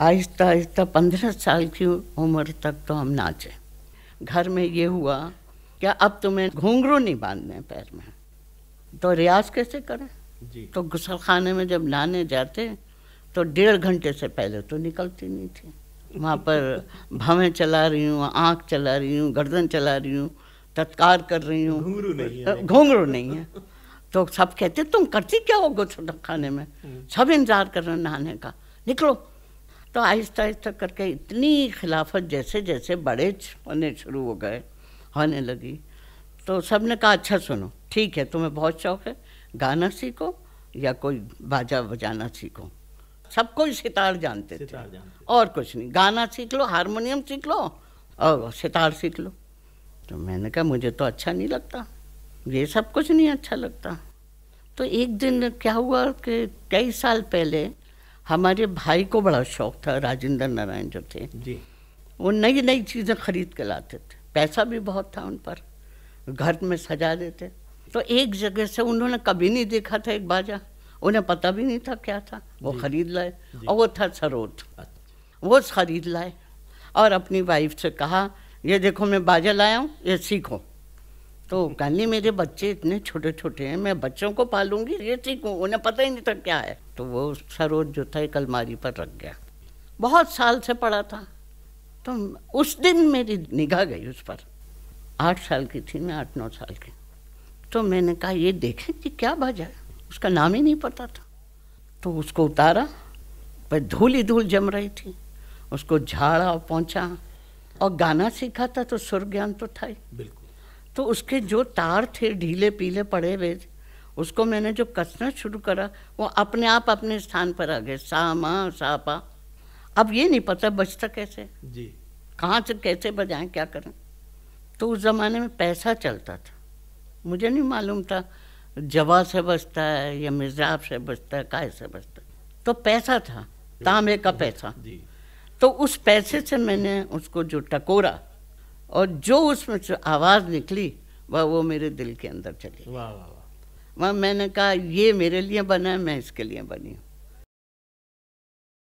आहिस्ता आहिस्ता 15 साल की उम्र तक तो हम नाचे। घर में ये हुआ क्या अब तुम्हें घुंघरू नहीं बांधने पैर में, तो रियाज कैसे करें जी। तो गुसलखाने में जब नहाने जाते तो 1.5 घंटे से पहले तो निकलती नहीं थी। वहाँ पर भवें चला रही हूँ, आँख चला रही हूँ, गर्दन चला रही हूँ, तत्कार कर रही हूँ, घुंघरू नहीं है। तो सब कहते तुम करती क्या हो गुसलखाने में, सब इंतजार कर रहे नहाने का, निकलो। तो आहिस्ता आहिस्ता करके इतनी खिलाफत जैसे जैसे बड़े होने शुरू हो गए होने लगी तो सब ने कहा अच्छा सुनो ठीक है, तुम्हें बहुत शौक़ है, गाना सीखो या कोई बाजा बजाना सीखो। सब कोई सितार जानते थे और कुछ नहीं, गाना सीख लो, हारमोनियम सीख लो और सितार सीख लो। तो मैंने कहा मुझे तो अच्छा नहीं लगता, ये सब कुछ नहीं अच्छा लगता। तो एक दिन क्या हुआ कि कई साल पहले हमारे भाई को बड़ा शौक़ था, राजेंद्र नारायण जो थे जी, वो नई नई चीज़ें खरीद के लाते थे, पैसा भी बहुत था उन पर, घर में सजा देते। तो एक जगह से उन्होंने कभी नहीं देखा था एक बाजा, उन्हें पता भी नहीं था क्या था, वो खरीद लाए। और वो था सरोद, वो खरीद लाए और अपनी वाइफ से कहा ये देखो मैं बाजा लाया हूँ, ये सीखो। तो कहने मेरे बच्चे इतने छोटे छोटे हैं, मैं बच्चों को पालूंगी, ये सीखूँ, उन्हें पता ही नहीं था क्या है। तो वो सरोद जो था एक अलमारी पर रख गया, बहुत साल से पड़ा था। तो उस दिन मेरी निगाह गई उस पर, 8 साल की थी मैं, 8-9 साल की। तो मैंने कहा ये देखें कि क्या बाजा है, उसका नाम ही नहीं पता था। तो उसको उतारा पर धूल ही धूल जम रही थी, उसको झाड़ा और पोंछा, और गाना सीखा था तो सुर ज्ञान तो था ही बिल्कुल। तो उसके जो तार थे ढीले पीले पड़े हुए, उसको मैंने जो कसना शुरू करा वो अपने आप अपने स्थान पर आ गए, सा मा सा पा। अब ये नहीं पता बजता कैसे जी, कहाँ से कैसे बजाएं क्या करें। तो उस ज़माने में पैसा चलता था, मुझे नहीं मालूम था जवा से बजता है या मिजाब से बजता है, काय से बजता है। तो पैसा था, तांबे का पैसा। तो उस पैसे से मैंने उसको जो टकोरा और जो उसमें से आवाज़ निकली वह वो मेरे दिल के अंदर चली। वाह वाह वाह। मैंने कहा ये मेरे लिए बना है, मैं इसके लिए बनी हूँ।